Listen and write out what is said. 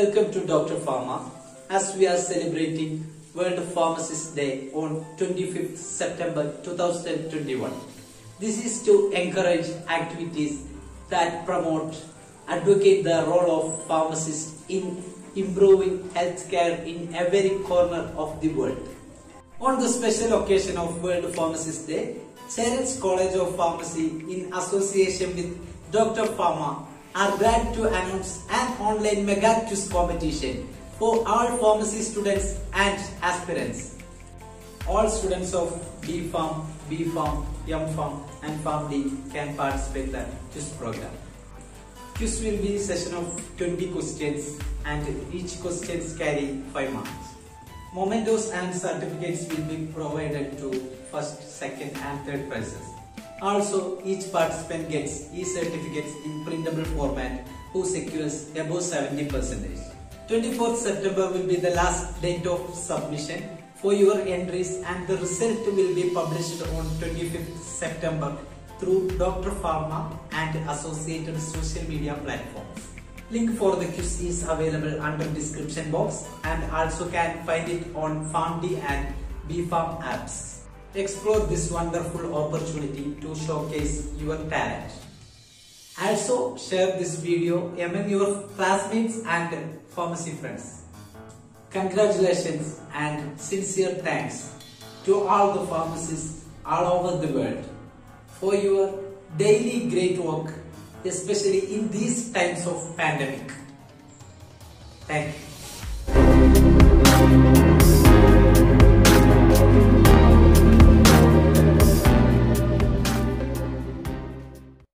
Welcome to Dr. Pharma. As we are celebrating World Pharmacist Day on 25th September 2021. This is to encourage activities that advocate the role of pharmacists in improving healthcare in every corner of the world. On the special occasion of World Pharmacist Day, Cherraann's College of Pharmacy in association with Dr. Pharma are glad to announce an online mega quiz competition for all pharmacy students and aspirants. All students of bpharm, bpharm, mPharm and PharmD can participate in this program. Quiz will be a session of 20 questions and each question carry 5 marks. Mementos and certificates will be provided to first, second and third prizes. Also, each participant gets e-certificates in printable format who secures above 70%. 24th September will be the last date of submission for your entries and the result will be published on 25th September through Dr. Pharma and associated social media platforms. Link for the quiz is available under description box and also can find it on PharmD and bpharm apps. Explore this wonderful opportunity to showcase your talent. Also, share this video among your classmates and pharmacy friends. Congratulations and sincere thanks to all the pharmacists all over the world for your daily great work, especially in these times of pandemic. Thank you.